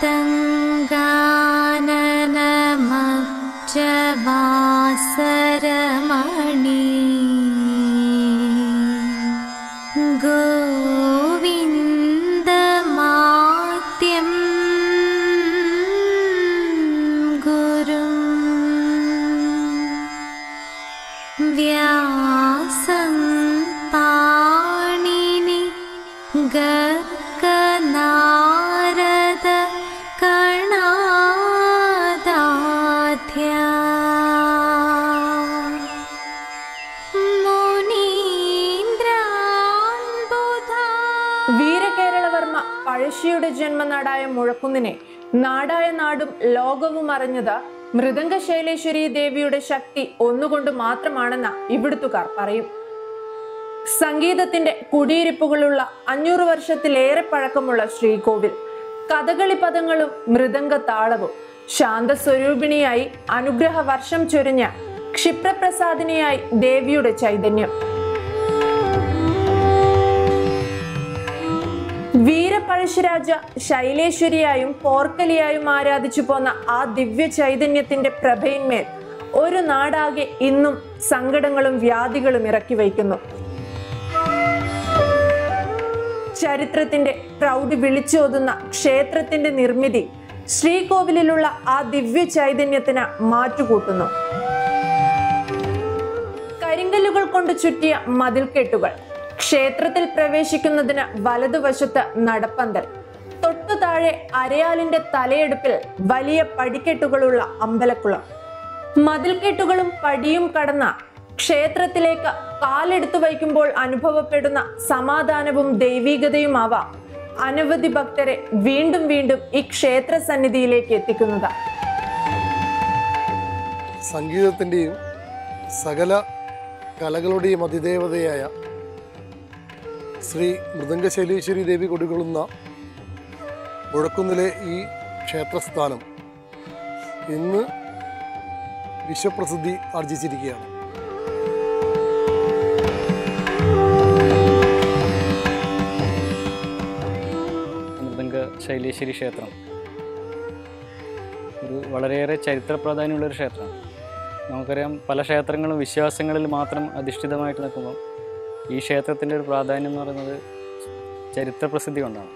मृदङ्गाननमज्जवासरमणि गोविन्दमात्यं गुरुं व्यासं पाणिनि गर्गनारद कर्णादाध्या വീരകേരളവർമ്മ പഴശ്ശിയുടെ ജന്മനാടായ മുഴക്കുന്നിനെ നാടായ നാടും ലോകവും അറിഞ്ഞത് മൃദംഗശൈലേശ്വരി ദേവിയുടെ ശക്തി ഒന്നുകൊണ്ട് മാത്രമാണെന്ന ഇവിടുത്തുകാർ പറയും. സംഗീതത്തിന്റെ കുടിയിരിപ്പുകളുള്ള 500 വർഷത്തിലേറെ പഴക്കമുള്ള ശ്രീകോവിൽ കഥകളി പദങ്ങളും മൃദംഗ താളവും ശാന്തസ്വരൂപിണിയായി അനുഗ്രഹ വർഷം ചൊരിഞ്ഞ ക്ഷിപ്രപ്രസാദിനിയായി ദേവിയുടെ ചൈതന്യം. വീരപഴശ്ശിരാജ ശൈലേശ്വരിയായും പോർക്കലിയായും ആരാധിച്ചു പോന്ന ആ ദിവ്യ ചൈതന്യത്തിന്റെ പ്രഭയിന്മേൽ ഒരു നാടാകെ ഇന്നും സങ്കടങ്ങളും വ്യാധികളും ഇറക്കി വയ്ക്കുന്നു. ചരിത്രത്തിന്റെ പ്രൗഢി വിളിച്ചോതുന്ന ക്ഷേത്രത്തിന്റെ നിർമ്മിതി ശ്രീകോവിലുള്ള ആ ദിവ്യ ചൈതന്യത്തിന് മാറ്റുകൂട്ടുന്നു. കരിങ്കല്ലുകൾ കൊണ്ട് ചുറ്റിയ മതിൽക്കെട്ടുകൾ, ക്ഷേത്രത്തിൽ പ്രവേശിക്കുന്നതിന് വലതുവശത്ത് നടപ്പന്തൽ, തൊട്ടു താഴെ അരയാലിന്റെ തലയെടുപ്പിൽ വലിയ പടിക്കെട്ടുകളുള്ള അമ്പലക്കുളം. മതിൽക്കെട്ടുകളും പടിയും കടന്ന ക്ഷേത്രത്തിലേക്ക് കാലെടുത്തു വയ്ക്കുമ്പോൾ അനുഭവപ്പെടുന്ന സമാധാനവും ദൈവീകതയുമാവാം അനവധി ഭക്തരെ വീണ്ടും വീണ്ടും ഈ ക്ഷേത്ര സന്നിധിയിലേക്ക് എത്തിക്കുന്നത്. സംഗീതത്തിന്റെയും സകല കലകളുടെയും അതിദേവതയായ ശ്രീ മൃദംഗശൈലേശ്വരി ദേവി കൊടുകൊള്ളുന്ന മുഴക്കുന്നിലെ ഈ ക്ഷേത്രസ്ഥാനം ഇന്ന് വിശ്വപ്രസിദ്ധി ആർജിച്ചിരിക്കുകയാണ്. ശൈലേശ്വരി ക്ഷേത്രം ഒരു വളരെയേറെ ചരിത്ര പ്രാധാന്യമുള്ളൊരു ക്ഷേത്രമാണ്. നമുക്കറിയാം, പല ക്ഷേത്രങ്ങളും വിശ്വാസങ്ങളിൽ മാത്രം അധിഷ്ഠിതമായിട്ട് നിൽക്കുമ്പോൾ ഈ ക്ഷേത്രത്തിൻ്റെ ഒരു പ്രാധാന്യം എന്ന് പറയുന്നത് ചരിത്ര പ്രസിദ്ധി കൊണ്ടാണ്.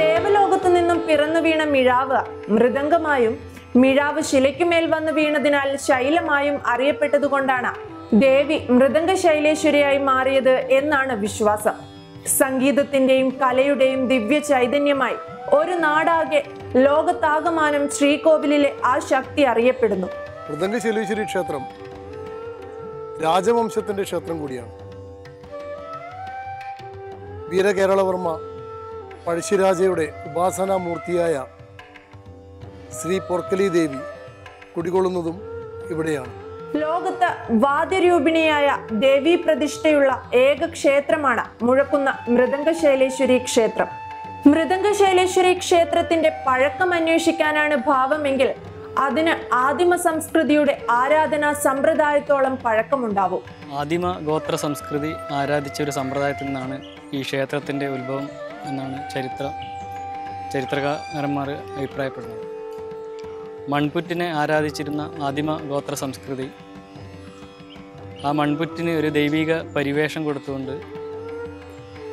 ദേവലോകത്തു നിന്നും പിറന്നു വീണ മിഴാവ് മൃദംഗമായും മിഴാവ് ശിലയ്ക്കുമേൽ വന്നു വീണതിനാൽ ശൈലമായും അറിയപ്പെട്ടതുകൊണ്ടാണ് ദേവി മൃദംഗ ശൈലേശ്വരിയായി മാറിയത് എന്നാണ് വിശ്വാസം. സംഗീതത്തിന്റെയും കലയുടെയും ദിവ്യ ചൈതന്യമായി ഒരു നാടാകെ ലോകത്താകമാനം ശ്രീകോവിലിലെ ആ ശക്തി അറിയപ്പെടുന്നു. മൃദംഗശൈലേശ്വരി ക്ഷേത്രം രാജവംശത്തിന്റെ ക്ഷേത്രം കൂടിയാണ്. വീരകേരളവർമ്മ പഴശ്ശിരാജയുടെ ഉപാസനാമൂർത്തിയായ ശ്രീ പോർക്കലി ദേവി കുടികൊള്ളുന്നതും ഇവിടെയാണ്. ലോകത്ത് വാദ്യരൂപിണിയായ ദേവീ പ്രതിഷ്ഠയുള്ള ഏക ക്ഷേത്രമാണ് മുഴക്കുന്ന മൃദംഗശൈലേശ്വരി ക്ഷേത്രം. മൃദംഗശൈലേശ്വരി ക്ഷേത്രത്തിന്റെ പഴക്കം അന്വേഷിക്കാനാണ് ഭാവമെങ്കിൽ അതിന് ആദിമ സംസ്കൃതിയുടെ ആരാധനാ സമ്പ്രദായത്തോളം പഴക്കമുണ്ടാവും. ആദിമ ഗോത്ര സംസ്കൃതി ആരാധിച്ച ഒരു സമ്പ്രദായത്തിൽ നിന്നാണ് ഈ ക്ഷേത്രത്തിന്റെ ഉത്ഭവം എന്നാണ് ചരിത്രകാരന്മാർ അഭിപ്രായപ്പെടുന്നത്. മൺപുറ്റിനെ ആരാധിച്ചിരുന്ന ആദിമ ഗോത്ര സംസ്കൃതി ആ മൺപുറ്റിന് ഒരു ദൈവിക പരിവേഷം കൊടുത്തുകൊണ്ട്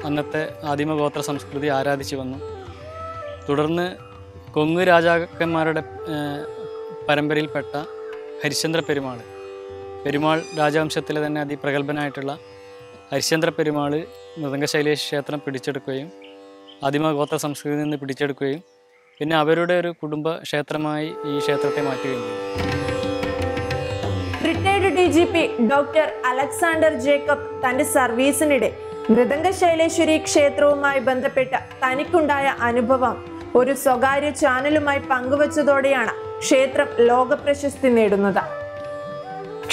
അന്നത്തെ ആദിമ ഗോത്ര സംസ്കൃതി ആരാധിച്ചു വന്നു. തുടർന്ന് കൊങ്ങ് രാജാക്കന്മാരുടെ പരമ്പരയിൽപ്പെട്ട ഹരിശ്ചന്ദ്ര പെരുമാൾ രാജവംശത്തിലെ തന്നെ അതിപ്രഗത്ഭനായിട്ടുള്ള ഹരിശ്ചന്ദ്ര പെരുമാൾ മൃദംഗശൈലേശ്വരി ക്ഷേത്രം പിടിച്ചെടുക്കുകയും ആദിമ ഗോത്ര സംസ്കൃതിയിൽ നിന്ന് പിടിച്ചെടുക്കുകയും പിന്നെ അവരുടെ ഒരു കുടുംബ ക്ഷേത്രമായി ഈ ക്ഷേത്രത്തെ മാറ്റുകയും ചെയ്തു. Retired DGP doctor Alexander Jacob തന്റെ സർവീസിനിടെ മൃദംഗശൈലേശ്വരി ക്ഷേത്രവുമായി ബന്ധപ്പെട്ട തനിക്കുണ്ടായ അനുഭവം ഒരു സ്വകാര്യ ചാനലുമായി പങ്കുവച്ചതോടെയാണ് ക്ഷേത്രം ലോകപ്രശസ്തി നേടുന്നത്.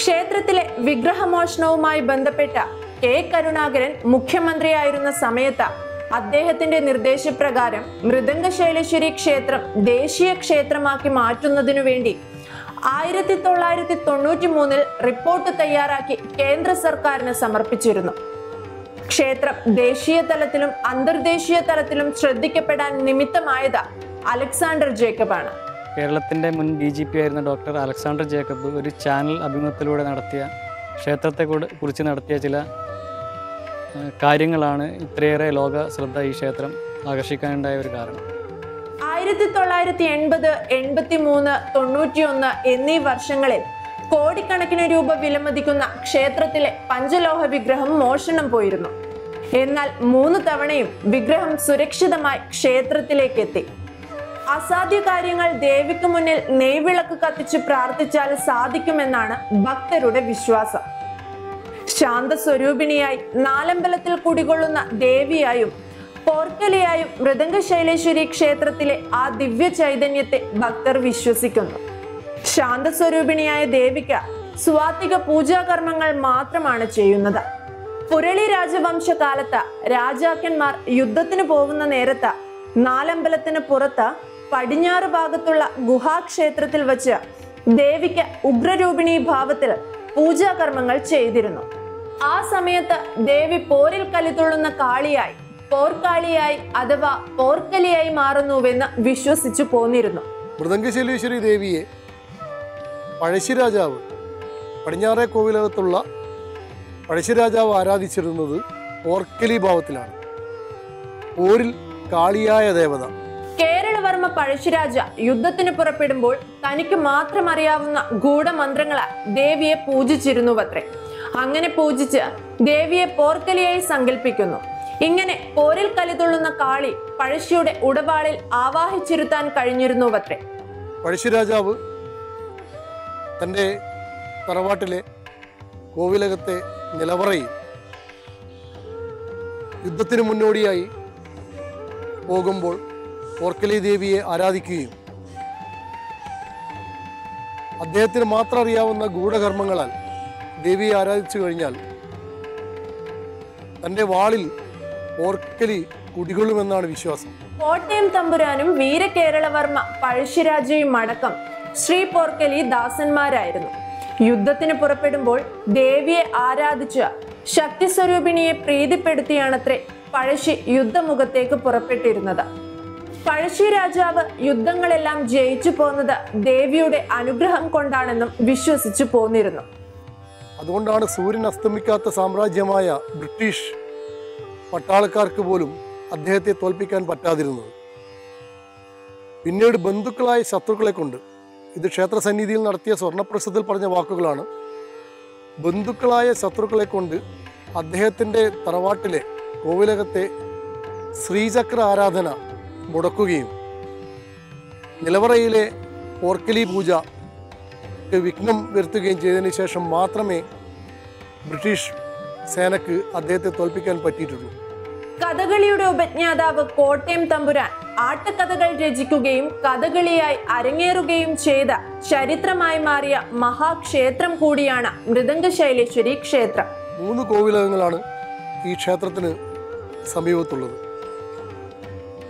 ക്ഷേത്രത്തിലെ വിഗ്രഹമോഷണവുമായി ബന്ധപ്പെട്ട കെ. കരുണാകരൻ മുഖ്യമന്ത്രിയായിരുന്ന സമയത്ത് അദ്ദേഹത്തിന്റെ നിർദ്ദേശപ്രകാരം മൃദംഗശൈലേശ്വരി ക്ഷേത്രം ദേശീയ ക്ഷേത്രമാക്കി മാറ്റുന്നതിനു വേണ്ടി 1993-ൽ റിപ്പോർട്ട് തയ്യാറാക്കി കേന്ദ്ര സർക്കാരിന് സമർപ്പിച്ചിരുന്നു. ക്ഷേത്രം ദേശീയ തലത്തിലും അന്തർദേശീയ തലത്തിലും ശ്രദ്ധിക്കപ്പെടാൻ നിമിത്തമായത് അലക്സാണ്ടർ ജേക്കബാണ്. കേരളത്തിന്റെ മുൻ DGP ആയിരുന്ന ഡോക്ടർ അലക്സാണ്ടർ ജേക്കബ് ഒരു ചാനൽ അഭിമുഖത്തിലൂടെ നടത്തിയ ക്ഷേത്രത്തെ കുറിച്ച് നടത്തിയ ചില കാര്യങ്ങളാണ് ഇത്രയേറെ ലോക ശ്രദ്ധ ഈ ക്ഷേത്രം ആകർഷിക്കാനുണ്ടായ ഒരു കാരണം. 1980, 83, 91 എന്നീ വർഷങ്ങളിൽ കോടിക്കണക്കിന് രൂപ വിലമതിക്കുന്ന ക്ഷേത്രത്തിലെ പഞ്ചലോഹ വിഗ്രഹം മോഷണം പോയിരുന്നു. എന്നാൽ 3 തവണയും വിഗ്രഹം സുരക്ഷിതമായി ക്ഷേത്രത്തിലേക്ക് എത്തി. അസാധ്യ കാര്യങ്ങൾ ദേവിക്ക് മുന്നിൽ നെയ്വിളക്ക് കത്തിച്ച് പ്രാർത്ഥിച്ചാൽ സാധിക്കുമെന്നാണ് ഭക്തരുടെ വിശ്വാസം. ശാന്തസ്വരൂപിണിയായി നാലമ്പലത്തിൽ കുടികൊള്ളുന്ന ദേവിയായും പോർക്കലിയായും മൃദംഗശൈലേശ്വരി ക്ഷേത്രത്തിലെ ആ ദിവ്യ ചൈതന്യത്തെ ഭക്തർ വിശ്വസിക്കുന്നു. ശാന്തസ്വരൂപിണിയായ ദേവിക്ക് സ്വാതിക പൂജാകർമ്മങ്ങൾ മാത്രമാണ് ചെയ്യുന്നത്. പുരളി രാജവംശകാലത്ത് രാജാക്കന്മാർ യുദ്ധത്തിന് പോകുന്ന നേരത്ത് നാലമ്പലത്തിന് പുറത്ത് പടിഞ്ഞാറ് ഭാഗത്തുള്ള ഗുഹാക്ഷേത്രത്തിൽ വച്ച് ദേവിക്ക് ഉഗ്രരൂപിണി ഭാവത്തിൽ പൂജാകർമ്മങ്ങൾ ചെയ്തിരുന്നു. ആ സമയത്ത് ദേവി പോരിൽ കലിതുള്ളുന്ന കാളിയായി, പോർക്കാളിയായി അഥവാ പോർക്കലിയായി മാറുന്നുവെന്ന് വിശ്വസിച്ചു പോന്നിരുന്നു. മൃദംഗശൈലേശ്വരി ദേവിയെ പഴശ്ശി രാജാവ്, പടിഞ്ഞാറേ കോവിലകത്തുള്ള പഴശ്ശി രാജാവ് ആരാധിച്ചിരുന്നത് പോർക്കലി ഭാവത്തിലാണ്, പോരിൽ കാളിയായ ദേവത. കേരളവർമ്മ പഴശ്ശിരാജ യുദ്ധത്തിന് പുറപ്പെടുമ്പോൾ തനിക്ക് മാത്രം അറിയാവുന്ന ഗൂഢമന്ത്രങ്ങളാൽ ദേവിയെ പൂജിച്ചിരുന്നു അത്രേ. അങ്ങനെ പൂജിച്ച് ദേവിയെ പോർക്കലിയായി സങ്കല്പിക്കുന്നു. ഇങ്ങനെ പോരിൽ കലിതുള്ളുന്ന കാളി പഴശ്ശിയുടെ ഉടവാളിൽ ആവാഹിച്ചിരുത്താൻ കഴിഞ്ഞിരുന്നു അത്രേ. പഴശ്ശിരാജാവ് തൻ്റെ തറവാട്ടിലെ കോവിലകത്തെ നിലവറയിൽ യുദ്ധത്തിന് മുന്നോടിയായി പോകുമ്പോൾ പോർക്കലി ദേവിയെ ആരാധിക്കുകയും അദ്ദേഹത്തിന് മാത്രം അറിയാവുന്ന ഗൂഢകർമ്മങ്ങളാൽ ദേവിയെ ആരാധിച്ചു കഴിഞ്ഞാൽ തൻ്റെ വാളിൽ പോർക്കലി കുടികൊള്ളുമെന്നാണ് വിശ്വാസം. കോട്ടയം തമ്പുരാനും വീരകേരളവർമ്മ പഴശ്ശിരാജയും അടക്കം ശ്രീ പോർക്കലി ദാസന്മാരായിരുന്നു. യുദ്ധത്തിന് പുറപ്പെടുമ്പോൾ ദേവിയെ ആരാധിച്ച് ശക്തിസ്വരൂപിണിയെ പ്രീതിപ്പെടുത്തിയാണത്രേ പഴശ്ശി യുദ്ധമുഖത്തേക്ക് പുറപ്പെട്ടിരുന്നത്. പഴശ്ശി രാജാവ് യുദ്ധങ്ങളെല്ലാം ജയിച്ചു പോന്നത് ദേവിയുടെ അനുഗ്രഹം കൊണ്ടാണെന്നും വിശ്വസിച്ചു പോന്നിരുന്നു. അതുകൊണ്ടാണ് സൂര്യൻ അസ്തമിക്കാത്ത സാമ്രാജ്യമായ ബ്രിട്ടീഷ് പട്ടാളക്കാർക്ക് പോലും അദ്ദേഹത്തെ തോൽപ്പിക്കാൻ പറ്റാതിരുന്നത്. പിന്നീട് ബന്ധുക്കളായ ശത്രുക്കളെ കൊണ്ട്, ഇത് ക്ഷേത്ര സന്നിധിയിൽ നടത്തിയ സ്വർണ്ണപ്രസത്തിൽ പറഞ്ഞ വാക്കുകളാണ്, ബന്ധുക്കളായ ശത്രുക്കളെ കൊണ്ട് അദ്ദേഹത്തിൻ്റെ തറവാട്ടിലെ കോവിലകത്തെ ശ്രീചക്ര ആരാധന മുടക്കുകയും നിലവറയിലെ പോർക്കലി പൂജക്ക് വിഘ്നം വരുത്തുകയും ചെയ്തതിന് ശേഷം മാത്രമേ ബ്രിട്ടീഷ് സേനക്ക് അദ്ദേഹത്തെ തോൽപ്പിക്കാൻ പറ്റിയിട്ടുള്ളൂ. കഥകളിയുടെ ഉപജ്ഞാതാവ് കോട്ടയം തമ്പുരാൻ ആട്ടക്കഥകൾ രചിക്കുകയും കഥകളിയായി അരങ്ങേറുകയും ചെയ്ത ചരിത്രമായി മാറിയ മഹാക്ഷേത്രം കൂടിയാണ് മൃദംഗശൈലേശ്വരി ക്ഷേത്രം. 3 കോവിലകങ്ങളാണ് ഈ ക്ഷേത്രത്തിന് സമീപത്തുള്ളത്.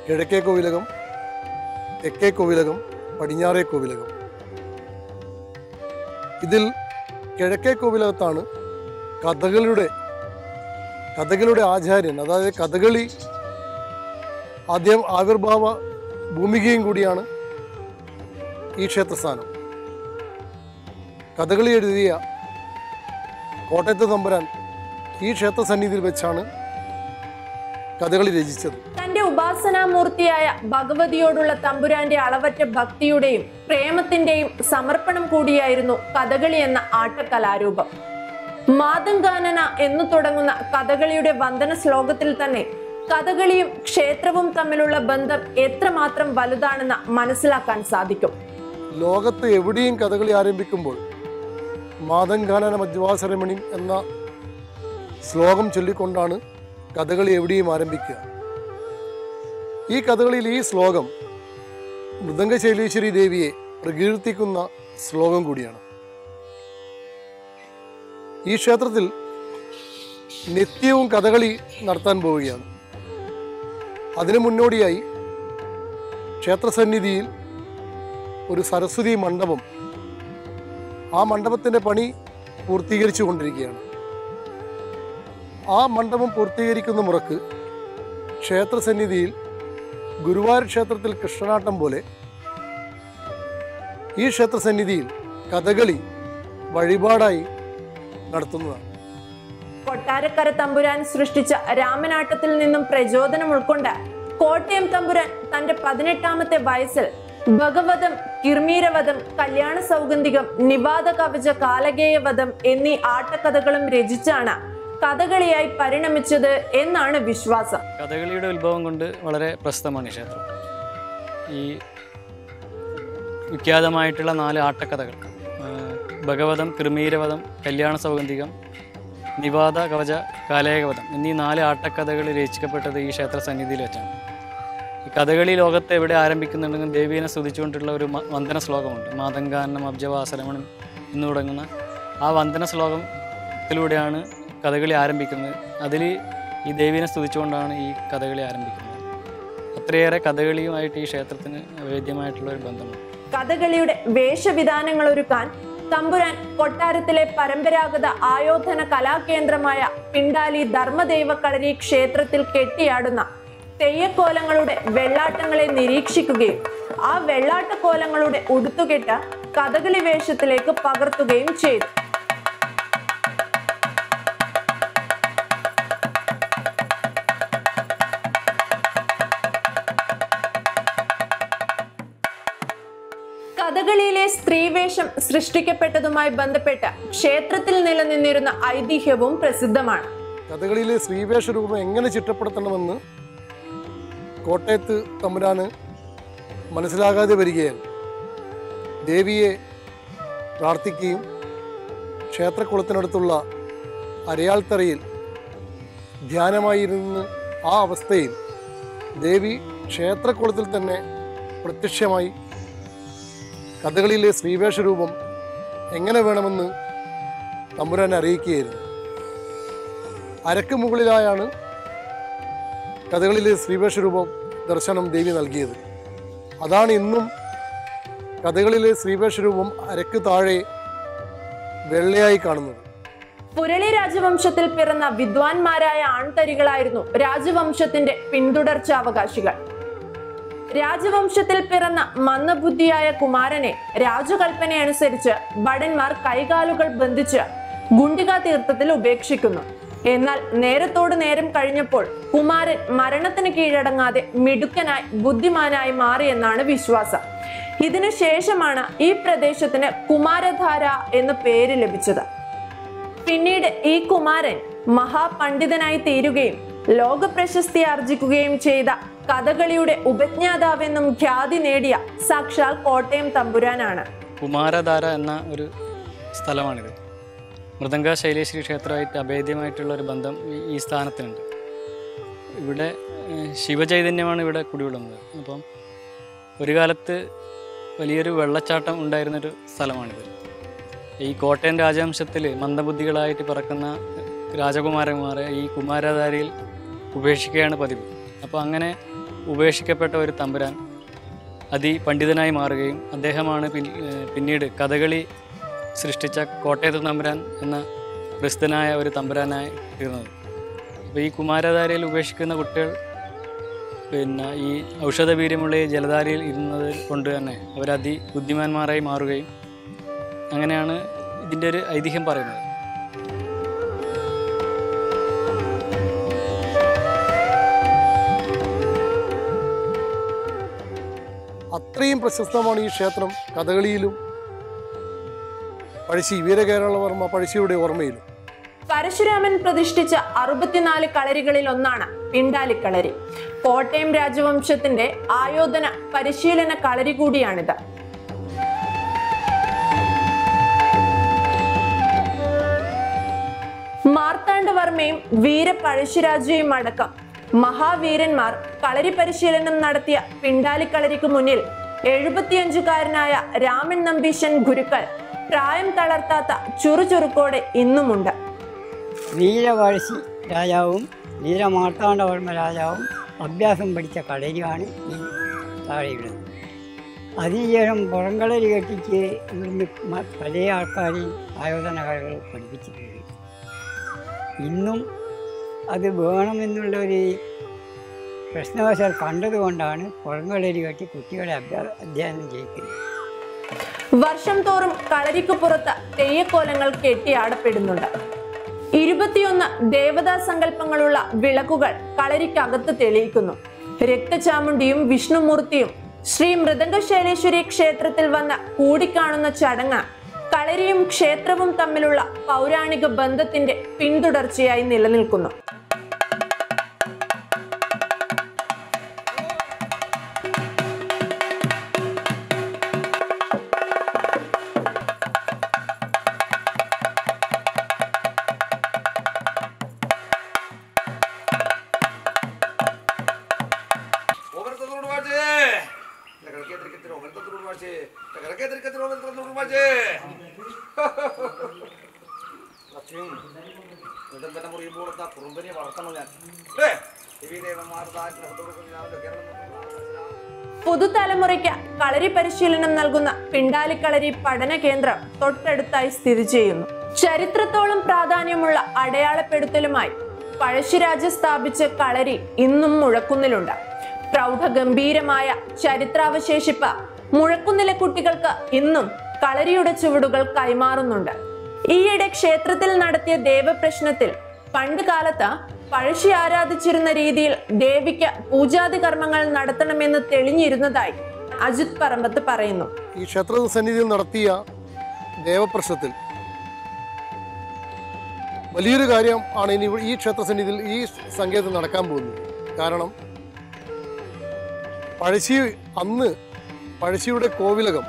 കിഴക്കേ കോവിലകം, തെക്കേ കോവിലകം, പടിഞ്ഞാറേ കോവിലകം. ഇതിൽ കിഴക്കേ കോവിലകത്താണ് കഥകളുടെ ആചാര്യൻ, അതായത് കഥകളി ആദ്യം ആവിർഭാവ ഭൂമികയും കൂടിയാണ് ഈ ക്ഷേത്രസ്ഥാനം. കഥകളി എഴുതിയ കോട്ടയത്ത് തമ്പുരാൻ ഈ ക്ഷേത്ര സന്നിധിയിൽ വെച്ചാണ് കഥകളി രചിച്ചത്. തന്റെ ഉപാസനാമൂർത്തിയായ ഭഗവതിയോടുള്ള തമ്പുരാന്റെ അളവറ്റ ഭക്തിയുടെയും പ്രേമത്തിന്റെയും സമർപ്പണം കൂടിയായിരുന്നു കഥകളി എന്ന ആട്ടകലാരൂപം. മാതംഗാനന എന്നു തുടങ്ങുന്ന കഥകളിയുടെ വന്ദന ശ്ലോകത്തിൽ തന്നെ കഥകളിയും ക്ഷേത്രവും തമ്മിലുള്ള ബന്ധം എത്രമാത്രം വലുതാണെന്ന് മനസ്സിലാക്കാൻ സാധിക്കും. ലോകത്ത് എവിടെയും കഥകളി ആരംഭിക്കുമ്പോൾ മാതംഗാനന മധ്വാസരമണി എന്ന ശ്ലോകം ചൊല്ലിക്കൊണ്ടാണ് കഥകളി എവിടെയും ആരംഭിക്കുക. ഈ കഥകളിയിൽ ഈ ശ്ലോകം മൃദംഗശൈലേശ്വരി ദേവിയെ പ്രകീർത്തിക്കുന്ന ശ്ലോകം കൂടിയാണ്. ഈ ക്ഷേത്രത്തിൽ നിത്യവും കഥകളി നടത്താൻ പോവുകയാണ്. അതിനു മുന്നോടിയായി ക്ഷേത്രസന്നിധിയിൽ ഒരു സരസ്വതി മണ്ഡപം ആ മണ്ഡപത്തിന്റെ പണി പൂർത്തീകരിച്ചു കൊണ്ടിരിക്കുകയാണ് ആ മണ്ഡപം പൂർത്തീകരിക്കുന്ന മുറക്ക് ക്ഷേത്രസന്നിധിയിൽ ഗുരുവായൂർ ക്ഷേത്രത്തിൽ കൃഷ്ണനാട്ടം പോലെ ഈ ക്ഷേത്രസന്നിധിയിൽ കഥകളി വഴിപാടായി നടത്തുന്നതാണ് കൊട്ടാരക്കര തമ്പുരാൻ സൃഷ്ടിച്ച രാമനാട്ടത്തിൽ നിന്നും പ്രചോദനം ഉൾക്കൊണ്ട് കോട്ടയം തമ്പുരാൻ തന്റെ 18-ാമത്തെ വയസ്സിൽ ഭഗവതം കിർമീരവധം കല്യാണ സൗഗന്ധികം നിവാദ കവച കാലകേയവധം എന്നീ ആട്ടക്കഥകളും രചിച്ചാണ് കഥകളിയായി പരിണമിച്ചത് എന്നാണ് വിശ്വാസം. കഥകളിയുടെ ഉത്ഭവം കൊണ്ട് വളരെ പ്രശസ്തമാണ് ക്ഷേത്രം. ഈ വിഖ്യാതമായിട്ടുള്ള 4 ആട്ടക്കഥകൾ ഭഗവതം കിർമീരവധം കല്യാണ സൗഗന്ധികം നിവാദ കവച കാലകവധം എന്നീ 4 ആട്ടക്കഥകൾ രചിക്കപ്പെട്ടത് ഈ ക്ഷേത്ര സന്നിധിയിൽ വെച്ചാണ്. ഈ കഥകളി ലോകത്തെ എവിടെ ആരംഭിക്കുന്നുണ്ടെങ്കിൽ ദേവീനെ സ്തുതിച്ചുകൊണ്ടുള്ള ഒരു വന്ദന ശ്ലോകമുണ്ട്. മാതംഗാന്നം അബ്ജവാസരമണം എന്ന് തുടങ്ങുന്ന ആ വന്ദന ശ്ലോകത്തിലൂടെയാണ് കഥകളി ആരംഭിക്കുന്നത്. അതിൽ ഈ ദേവീനെ സ്തുതിച്ചുകൊണ്ടാണ് ഈ കഥകളി ആരംഭിക്കുന്നത്. അത്രയേറെ കഥകളിയുമായിട്ട് ഈ ക്ഷേത്രത്തിന് വേദ്യമായിട്ടുള്ള ഒരു ബന്ധമുണ്ട്. കഥകളിയുടെ വേഷവിധാനങ്ങൾ ഒരുക്കാൻ തമ്പുരാൻ കൊട്ടാരത്തിലെ പരമ്പരാഗത ആയോധന കലാകേന്ദ്രമായ പിണ്ടാലി ധർമ്മദേവ കളരി ക്ഷേത്രത്തിൽ കെട്ടിയാടുന്ന തെയ്യക്കോലങ്ങളുടെ വെള്ളാട്ടങ്ങളെ നിരീക്ഷിക്കുകയും ആ വെള്ളാട്ടക്കോലങ്ങളുടെ ഉടുത്തുകെട്ട് കഥകളി വേഷത്തിലേക്ക് പകർത്തുകയും ചെയ്തു. കഥകളിയിലെ സ്ത്രീവേഷം സൃഷ്ടിക്കപ്പെട്ടതുമായി ബന്ധപ്പെട്ട് ക്ഷേത്രത്തിൽ നിലനിന്നിരുന്ന ഐതിഹ്യവും പ്രസിദ്ധമാണ്. കഥകളിയിലെ സ്ത്രീവേഷ രൂപം എങ്ങനെ ചിട്ടപ്പെടുത്തണമെന്ന് കോട്ടയത്ത് തമ്പുരാന് മനസ്സിലാകാതെ വരികയാൽ ദേവിയെ പ്രാർത്ഥിക്കുകയും ക്ഷേത്രക്കുളത്തിനടുത്തുള്ള അരയാൾത്തറയിൽ ധ്യാനമായിരുന്ന ആ അവസ്ഥയിൽ ദേവി ക്ഷേത്രക്കുളത്തിൽ തന്നെ പ്രത്യക്ഷമായി കഥകളിയിലെ ശ്രീവേഷ രൂപം എങ്ങനെ വേണമെന്ന് തമ്പുരാൻ അറിയിക്കുകയായിരുന്നു. അരക്ക് മുകളിലായാണ് കഥകളിലെ ശ്രീവേഷ രൂപം ദർശനം ദേവി നൽകിയത്. അതാണ് ഇന്നും കഥകളിലെ ശ്രീവേഷ രൂപം അരക്ക് താഴെ വെള്ളയായി കാണുന്നത്. പുരളി രാജവംശത്തിൽ പിറന്ന വിദ്വാൻമാരായ ആൺതരികളായിരുന്നു രാജവംശത്തിന്റെ പിന്തുടർച്ചാവകാശികൾ. രാജവംശത്തിൽ പിറന്ന മന്ദബുദ്ധിയായ കുമാരനെ രാജകൽപ്പനയനുസരിച്ച് ഭടന്മാർ കൈകാലുകൾ ബന്ധിച്ച് ഗുണ്ടികാ തീർത്ഥത്തിൽ ഉപേക്ഷിക്കുന്നു. എന്നാൽ നേരത്തോട് നേരം കഴിഞ്ഞപ്പോൾ കുമാരൻ മരണത്തിന് കീഴടങ്ങാതെ മിടുക്കനായി ബുദ്ധിമാനായി മാറിയെന്നാണ് വിശ്വാസം. ഇതിനു ശേഷമാണ് ഈ പ്രദേശത്തിന് കുമാരധാര എന്ന പേര് ലഭിച്ചത്. പിന്നീട് ഈ കുമാരൻ മഹാപണ്ഡിതനായി തീരുകയും ലോക പ്രശസ്തി ആർജിക്കുകയും ചെയ്ത കഥകളിയുടെ ഉപജ്ഞാതാവെന്നും ഖ്യാതി നേടിയ സാക്ഷാൽ കോട്ടയം തമ്പുരാനാണ്. കുമാരധാര എന്ന ഒരു സ്ഥലമാണിത്. മൃദംഗശൈലേശ്വരി ക്ഷേത്രമായിട്ട് അഭേദ്യമായിട്ടുള്ള ഒരു ബന്ധം ഈ സ്ഥാനത്തിനുണ്ട്. ഇവിടെ ശിവചൈതന്യമാണ് ഇവിടെ കുടികൊള്ളുന്നത്. അപ്പം ഒരു കാലത്ത് വലിയൊരു വെള്ളച്ചാട്ടം ഉണ്ടായിരുന്നൊരു സ്ഥലമാണിത്. ഈ കോട്ടയം രാജവംശത്തിൽ മന്ദബുദ്ധികളായിട്ട് പറക്കുന്ന രാജകുമാരന്മാരെ ഈ കുമാരധാരയിൽ ഉപേക്ഷിക്കുകയാണ് പതിവ്. അപ്പോൾ അങ്ങനെ ഉപേക്ഷിക്കപ്പെട്ട ഒരു തമ്പുരാൻ അതിപണ്ഡിതനായി മാറുകയും അദ്ദേഹമാണ് പിന്നീട് കഥകളി സൃഷ്ടിച്ച കോട്ടയത്ത് തമ്പുരാൻ എന്ന പ്രസിദ്ധനായ ഒരു തമ്പുരാനായി തീർന്നത്. അപ്പോൾ ഈ കുമാരധാരയിൽ ഉപേക്ഷിക്കുന്ന കുട്ടികൾ പിന്നെ ഈ ഔഷധവീര്യമുള്ള ഈ ജലധാരയിൽ ഇരുന്നത് കൊണ്ട് തന്നെ അവരതി ബുദ്ധിമാന്മാരായി മാറുകയും അങ്ങനെയാണ് ഇതിൻ്റെ ഒരു ഐതിഹ്യം പറയുന്നത്. അത്രയും പ്രശസ്തമാണ് ഈ ക്ഷേത്രം കഥകളിയിലും പഴശ്ശി വീരകേരളവർമ്മ പഴശ്ശിയുടെ ഓർമ്മയിലും. പരശുരാമൻ പ്രതിഷ്ഠിച്ച 64 കളരികളിൽ ഒന്നാണ് പിണ്ടാലിക്കളരി. കോട്ടയം രാജവംശത്തിന്റെ ആയോധന പരിശീലന കളരി കൂടിയാണിത്. മാർത്താണ്ഡവർമ്മയും വീര പഴശ്ശിരാജയും അടക്കം മഹാവീരന്മാർ കളരി പരിശീലനം നടത്തിയ പിണ്ടാലിക്കളരിക്ക് മുന്നിൽ 75-കാരനായ രാമൻ നമ്പീശൻ ഗുരുക്കൾ പ്രായം തളർത്താത്ത ചുറുചുറുക്കോടെ ഇന്നുമുണ്ട്. വീരപഴശ്ശി രാജാവും വീരമാർത്താണ്ഡവർമ്മ രാജാവും അഭ്യാസം പഠിച്ച കളരിയാണ് ഈ താഴെയിടുന്നത്. അതിനുശേഷം പുറംകളരി കെട്ടിച്ച് ഇവിടുന്ന് പല ആൾക്കാരെയും ആയോധന കലകൾ പഠിപ്പിച്ചിട്ടുണ്ട്. ഇന്നും അത് വേണമെന്നുള്ളൊരു പ്രശ്നവശാൽ കണ്ടതുകൊണ്ടാണ് പുറംകളരി കെട്ടി കുട്ടികളെ അധ്യയനം ചെയ്യിക്കുന്നത്. വർഷം തോറും കളരിക്ക് പുറത്ത് തെയ്യക്കോലങ്ങൾ കെട്ടിയാടപ്പെടുന്നുണ്ട്. 21 ദേവതാ സങ്കല്പങ്ങളുള്ള വിളക്കുകൾ കളരിക്കകത്ത് തെളിയിക്കുന്നു. രക്തചാമുണ്ടിയും വിഷ്ണുമൂർത്തിയും ശ്രീ മൃദംഗശൈലേശ്വരി ക്ഷേത്രത്തിൽ വന്ന കൂടിക്കാണുന്ന ചടങ്ങ് കളരിയും ക്ഷേത്രവും തമ്മിലുള്ള പൗരാണിക ബന്ധത്തിന്റെ പിന്തുടർച്ചയായി നിലനിൽക്കുന്നു. പുതുതലമുറയ്ക്ക് കളരി പരിശീലനം നൽകുന്ന പിണ്ടാലിക്കളരി പഠന കേന്ദ്രം തൊട്ടടുത്തായി സ്ഥിതി ചെയ്യുന്നു. ചരിത്രത്തോളം പ്രാധാന്യമുള്ള അടയാളപ്പെടുത്തലുമായി പഴശ്ശിരാജ സ്ഥാപിച്ച കളരി ഇന്നും മുഴക്കുന്നിലുണ്ട്. പ്രൗഢഗംഭീരമായ ചരിത്രാവശേഷിപ്പ് മുഴക്കുന്നിലെ കുട്ടികൾക്ക് ഇന്നും കളരിയുടെ ചുവടുകൾ കൈമാറുന്നുണ്ട്. ഈയിടെ ക്ഷേത്രത്തിൽ നടത്തിയ ദേവപ്രശ്നത്തിൽ പണ്ട് കാലത്ത് പഴശ്ശി ആരാധിച്ചിരുന്ന രീതിയിൽ ദേവിക്ക് പൂജാതി കർമ്മങ്ങൾ നടത്തണമെന്ന് തെളിഞ്ഞിരുന്നതായി അജിത് പറമ്പത്ത് പറയുന്നു. ഈ ക്ഷേത്ര സന്നിധിയിൽ നടത്തിയ ദേവപ്രശ്നത്തിൽ വലിയൊരു കാര്യം ആണ് ഇനി ഈ ക്ഷേത്ര സന്നിധിയിൽ ഈ സങ്കേതത്തിൽ നടക്കാൻ പോകുന്നത്. കാരണം പഴശ്ശി അന്ന് പഴശ്ശിയുടെ കോവിലകം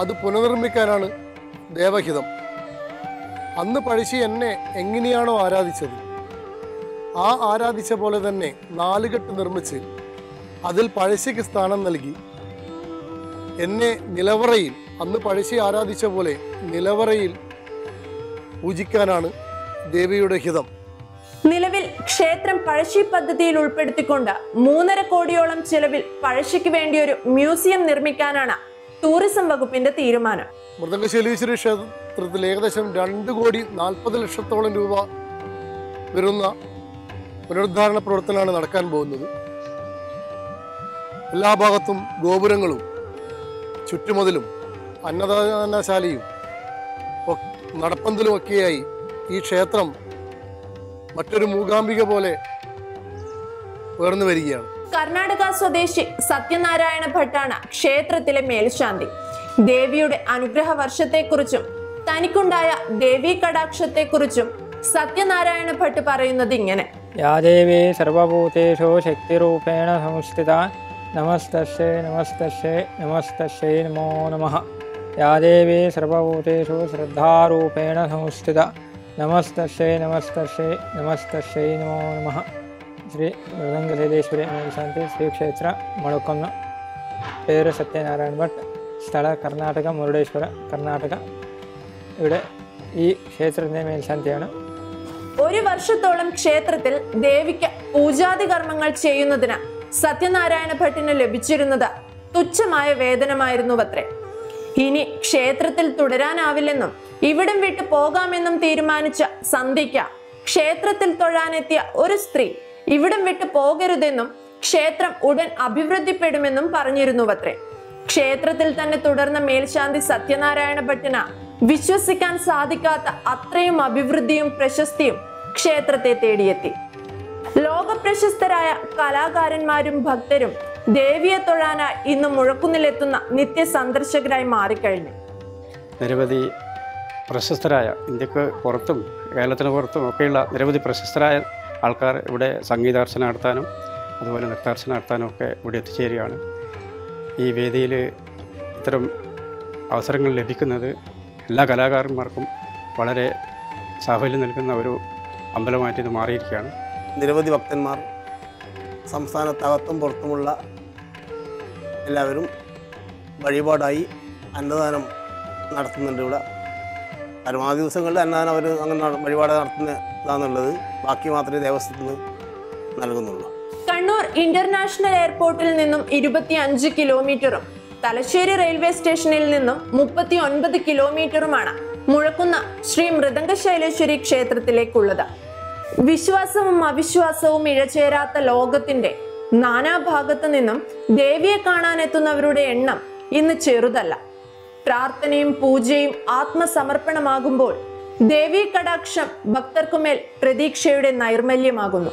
അത് പുനർനിർമ്മിക്കാനാണ് ദേവഹിതം. അന്ന് പഴശ്ശി എന്നെ എങ്ങനെയാണോ ആരാധിച്ചത് ആ ആരാധിച്ച പോലെ തന്നെ നാലുകെട്ട് നിർമ്മിച്ച് അതിൽ പഴശ്ശിക്ക് സ്ഥാനം നൽകി എന്നെ നിലവറയിൽ അന്ന് പഴശ്ശി ആരാധിച്ച പോലെ നിലവറയിൽ പൂജിക്കാനാണ് ദേവിയുടെ ഹിതം. നിലവിൽ ക്ഷേത്രം പഴശ്ശി പദ്ധതിയിൽ ഉൾപ്പെടുത്തിക്കൊണ്ട് 3.5 കോടിയോളം ചെലവിൽ പഴശ്ശിക്ക് വേണ്ടി ഒരു മ്യൂസിയം നിർമ്മിക്കാനാണ് ടൂറിസം വകുപ്പിന്റെ തീരുമാനം. മൃദംഗശൈലേശ്വരി ക്ഷേത്രത്തിൽ ഏകദേശം 2,40,00,000 രൂപ വരുന്ന പുനരുദ്ധാരണ പ്രവർത്തനമാണ് നടക്കാൻ പോകുന്നത്. എല്ലാ ഭാഗത്തും ഗോപുരങ്ങളും ചുറ്റുമതിലും അന്നദാനശാലയും നടപ്പന്തലും ഒക്കെയായി ഈ ക്ഷേത്രം മറ്റൊരു മൂകാംബിക പോലെ ഉയർന്നു വരികയാണ്. കർണാടക സ്വദേശി സത്യനാരായണ ഭട്ടാണ് ക്ഷേത്രത്തിലെ മേൽശാന്തി. ദേവിയുടെ അനുഗ്രഹ വർഷത്തെക്കുറിച്ചും തനിക്കുണ്ടായ ദേവീ കടാക്ഷത്തെക്കുറിച്ചും സത്യനാരായണ ഭട്ട് പറയുന്നത് ഇങ്ങനെ: യാ ദേവി സർവഭൂതേഷു ശക്തിരൂപേണ സംസ്ഥിത നമസ്തേ നമസ്തേ നമസ്തേ നമോ നമഃ. യാ ദേവി സർവഭൂതേഷു ശ്രദ്ധാരൂപേണ സംസ്ഥിത നമസ്തേ നമസ്തേ നമസ്തേ നമോ നമഃ. ശ്രീ മൃദംഗശൈലേശ്വരി മേൽശാന്തി, ശ്രീക്ഷേത്ര മുഴക്കുന്ന്. പേര് സത്യനാരായണ ഭട്ട്, സ്ഥലം കർണാടക മുരുടേശ്വര, കർണാടക. ഇവിടെ ഈ ക്ഷേത്രത്തിൻ്റെ മേൽശാന്തിയാണ്. 1 വർഷത്തോളം ക്ഷേത്രത്തിൽ ദേവിക്ക് പൂജാതി കർമ്മങ്ങൾ ചെയ്യുന്നതിന് സത്യനാരായണ ഭട്ടിന് ലഭിച്ചിരുന്നത് തുച്ഛമായ വേതനമായിരുന്നു അത്രേ. ഇനി ക്ഷേത്രത്തിൽ തുടരാനാവില്ലെന്നും ഇവിടം വിട്ടു പോകാമെന്നും തീരുമാനിച്ച സന്ധ്യയ്ക്ക് ക്ഷേത്രത്തിൽ തൊഴാനെത്തിയ ഒരു സ്ത്രീ ഇവിടം വിട്ടു പോകരുതെന്നും ക്ഷേത്രം ഉടൻ അഭിവൃദ്ധിപ്പെടുമെന്നും പറഞ്ഞിരുന്നു അത്രേ. ക്ഷേത്രത്തിൽ തന്നെ തുടർന്ന മേൽശാന്തി സത്യനാരായണ ഭട്ടിന് വിശ്വസിക്കാൻ സാധിക്കാത്ത അത്രയും അഭിവൃദ്ധിയും പ്രശസ്തിയും ക്ഷേത്രത്തെ തേടിയെത്തി. ലോക പ്രശസ്തരായ കലാകാരന്മാരും ഭക്തരും ദേവിയെ തൊഴാനായി ഇന്ന് മുഴക്കുന്നിലെത്തുന്ന നിത്യ സന്ദർശകരായി മാറിക്കഴിഞ്ഞു. നിരവധി പ്രശസ്തരായ, ഇന്ത്യക്ക് പുറത്തും കേരളത്തിന് പുറത്തും ഒക്കെയുള്ള നിരവധി പ്രശസ്തരായ ആൾക്കാർ ഇവിടെ സംഗീതാർച്ചന നടത്താനും അതുപോലെ നൃത്താർച്ചന നടത്താനും ഒക്കെ ഇവിടെ എത്തിച്ചേരുകയാണ്. ഈ വേദിയിൽ ഇത്തരം അവസരങ്ങൾ ലഭിക്കുന്നത് എല്ലാ കലാകാരന്മാർക്കും വളരെ സാഫല്യം നൽകുന്ന ഒരു അമ്പലമായിട്ട് ഇത് മാറിയിരിക്കുകയാണ്. നിരവധി ഭക്തന്മാർ സംസ്ഥാനത്തകത്തും പുറത്തുമുള്ള എല്ലാവരും വഴിപാടായി അന്നദാനം നടത്തുന്നുണ്ട്. ഇവിടെ പരമാവധി ദിവസങ്ങളിൽ അന്നദാനം അവർ അങ്ങനെ വഴിപാട് നടത്തുന്ന ഇതാണുള്ളത്. ബാക്കി മാത്രമേ ദേവസ്വത്തിന് നൽകുന്നുള്ളൂ. കണ്ണൂർ കണ്ണൂർ ഇന്റർനാഷണൽ എയർപോർട്ടിൽ നിന്നും 25 കിലോമീറ്ററും തലശ്ശേരി റെയിൽവേ സ്റ്റേഷനിൽ നിന്നും 39 കിലോമീറ്ററുമാണ് മുഴക്കുന്ന ശ്രീ മൃദംഗശൈലേശ്വരി ക്ഷേത്രത്തിലേക്കുള്ളത്. വിശ്വാസവും അവിശ്വാസവും ഇഴചേരാത്ത ലോകത്തിന്റെ നാനാഭാഗത്തു നിന്നും ദേവിയെ കാണാനെത്തുന്നവരുടെ എണ്ണം ഇന്ന് ചെറുതല്ല. പ്രാർത്ഥനയും പൂജയും ആത്മസമർപ്പണമാകുമ്പോൾ ദേവീ കടാക്ഷം ഭക്തർക്കുമേൽ പ്രതീക്ഷയുടെ നൈർമല്യമാകുന്നു.